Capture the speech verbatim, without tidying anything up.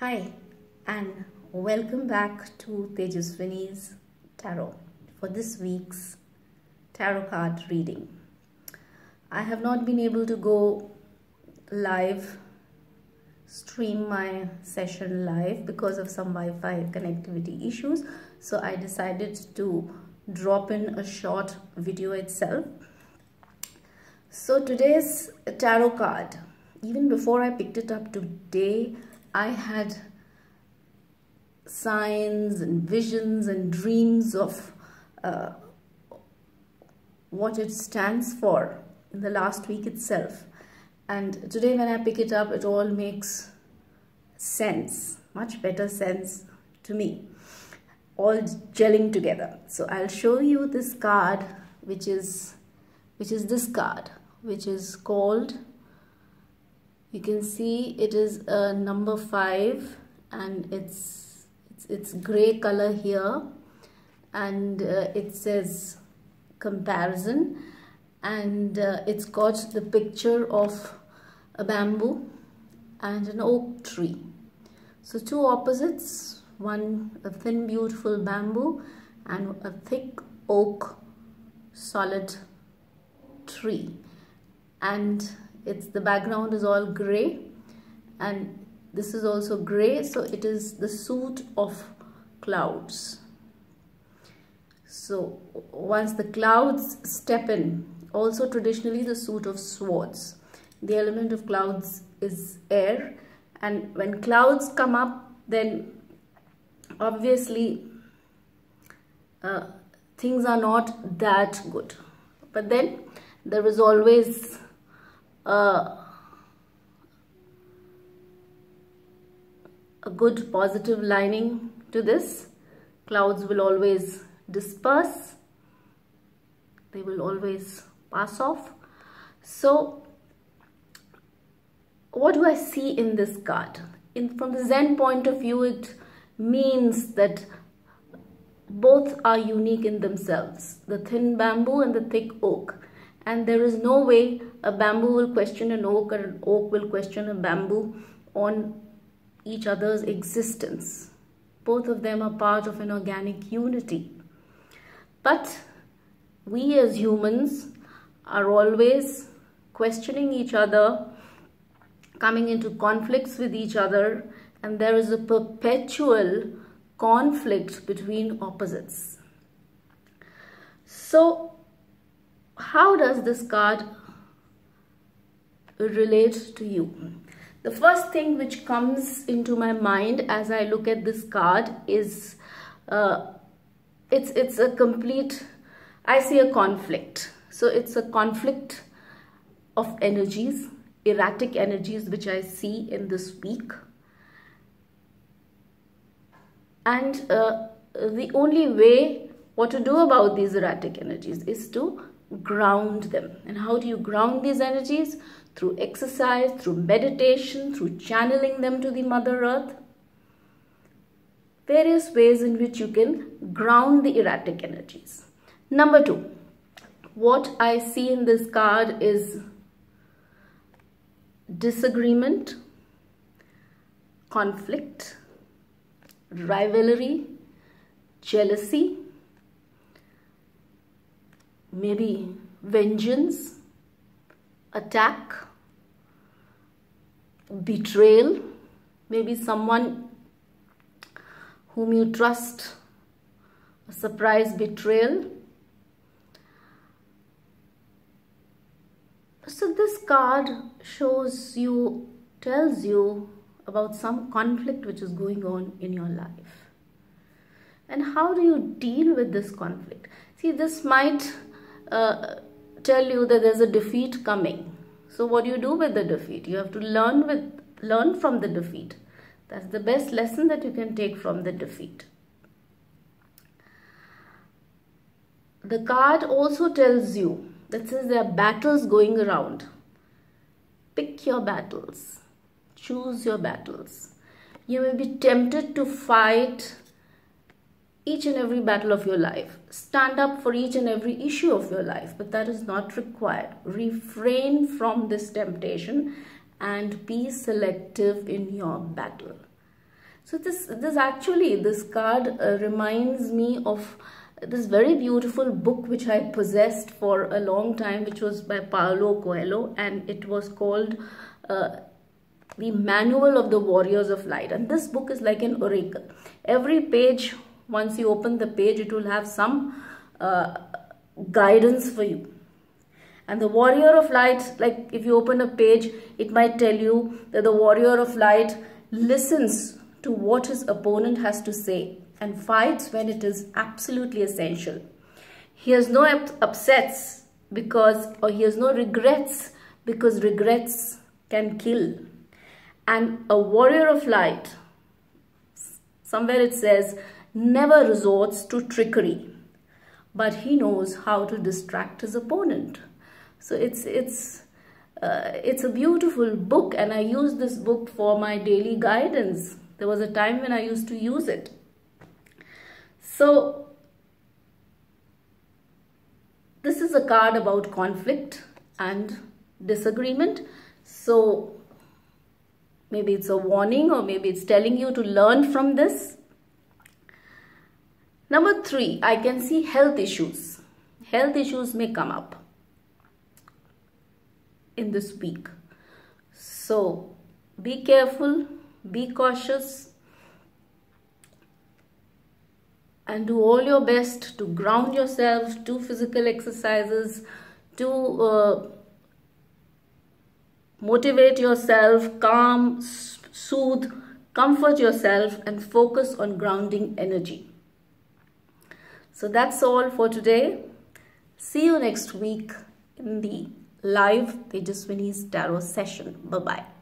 Hi, and welcome back to Tejaswini's Tarot for this week's tarot card reading. I have not been able to go live, stream my session live because of some Wi-Fi connectivity issues. So I decided to drop in a short video itself. So today's tarot card, even before I picked it up today, I had signs and visions and dreams of uh, what it stands for in the last week itself. And today when I pick it up, it all makes sense, much better sense to me, all gelling together. So I'll show you this card, which is, which is this card, which is called, you can see it is a number five, and it's it's, it's grey color here, and uh, it says comparison, and uh, it's got the picture of a bamboo and an oak tree. So two opposites, one a thin beautiful bamboo and a thick oak solid tree, and it's the background is all grey, and this is also grey, so it is the suit of clouds. So once the clouds step in, also traditionally the suit of swords, the element of clouds is air, and when clouds come up, then obviously uh, things are not that good. But then there is always Uh, a good positive lining to this. Clouds will always disperse, they will always pass off. So what do I see in this card? In from the Zen point of view, it means that both are unique in themselves, the thin bamboo and the thick oak. And there is no way a bamboo will question an oak or an oak will question a bamboo on each other's existence. Both of them are part of an organic unity. But we as humans are always questioning each other, coming into conflicts with each other, and there is a perpetual conflict between opposites. So how does this card relate to you? The first thing which comes into my mind as I look at this card is uh, it's it's a complete, I see a conflict. So it's a conflict of energies, erratic energies which I see in this week. And uh, the only way what to do about these erratic energies is to ground them. And how do you ground these energies? Through exercise, through meditation, through channeling them to the Mother Earth. Various ways in which you can ground the erratic energies. Number two, what I see in this card is disagreement, conflict, rivalry, jealousy, maybe vengeance, attack, betrayal, maybe someone whom you trust, a surprise betrayal. So this card shows you, tells you about some conflict which is going on in your life. And how do you deal with this conflict? See, this might Uh, tell you that there's a defeat coming. So what do you do with the defeat? You have to learn with learn from the defeat. That's the best lesson that you can take from the defeat. The card also tells you that since there are battles going around, pick your battles, choose your battles. You may be tempted to fight each and every battle of your life. Stand up for each and every issue of your life, but that is not required. Refrain from this temptation and be selective in your battle. So this this actually, this card uh, reminds me of this very beautiful book which I possessed for a long time, which was by Paulo Coelho, and it was called uh, The Manual of the Warriors of Light. And this book is like an oracle. Every page, once you open the page, it will have some uh, guidance for you. And the Warrior of Light, like if you open a page, it might tell you that the Warrior of Light listens to what his opponent has to say and fights when it is absolutely essential. He has no upsets because, or he has no regrets because regrets can kill. And a warrior of light, somewhere it says, never resorts to trickery, but he knows how to distract his opponent. So it's, it's, uh, it's a beautiful book, and I use this book for my daily guidance. There was a time when I used to use it. So this is a card about conflict and disagreement. So maybe it's a warning, or maybe it's telling you to learn from this. Number three, I can see health issues. Health issues may come up in this week. So be careful, be cautious, and do all your best to ground yourself, do physical exercises, to uh, motivate yourself, calm, soothe, comfort yourself, and focus on grounding energy. So that's all for today. See you next week in the live Tejaswini's Tarot session. Bye-bye.